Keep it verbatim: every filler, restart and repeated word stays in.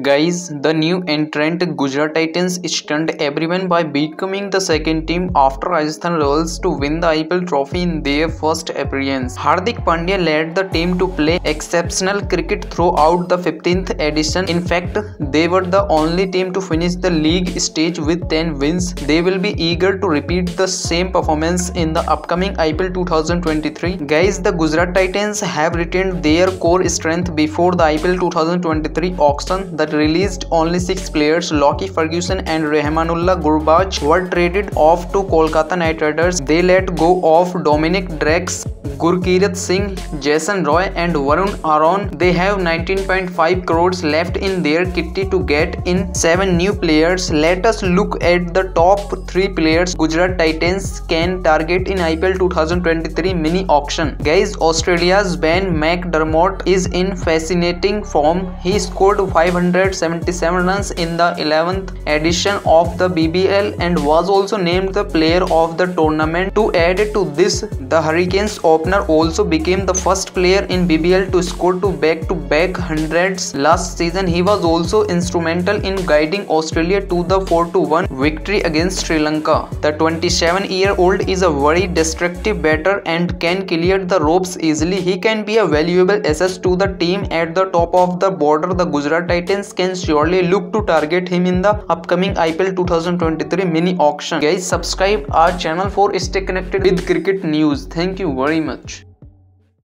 Guys, the new entrant Gujarat Titans stunned everyone by becoming the second team after Rajasthan Royals to win the I P L trophy in their first appearance. Hardik Pandya led the team to play exceptional cricket throughout the fifteenth edition. In fact, they were the only team to finish the league stage with ten wins. They will be eager to repeat the same performance in the upcoming I P L twenty twenty-three. Guys, the Gujarat Titans have retained their core strength before the I P L twenty twenty-three auction. That released only six players. Lockie Ferguson and Rahmanullah Gurbach were traded off to Kolkata Knight Riders. They let go of Dominic Drex, Gurkeerat Singh, Jason Roy and Varun Aaron. They have nineteen point five crores left in their kitty to get in seven new players. Let us look at the top three players Gujarat Titans can target in I P L twenty twenty-three mini auction. Guys, Australia's Ben McDermott is in fascinating form. He scored five hundred seventy-seven runs in the eleventh edition of the B B L and was also named the player of the tournament. To add to this, the Hurricanes opener also became the first player in B B L to score two back-to-back hundreds last season. He was also instrumental in guiding Australia to the four to one victory against Sri Lanka. The twenty-seven-year-old is a very destructive batter and can clear the ropes easily. He can be a valuable asset to the team at the top of the border. The Gujarat Titans can surely look to target him in the upcoming I P L twenty twenty-three mini auction. Guys, subscribe our channel for stay connected with cricket news. Thank you very much.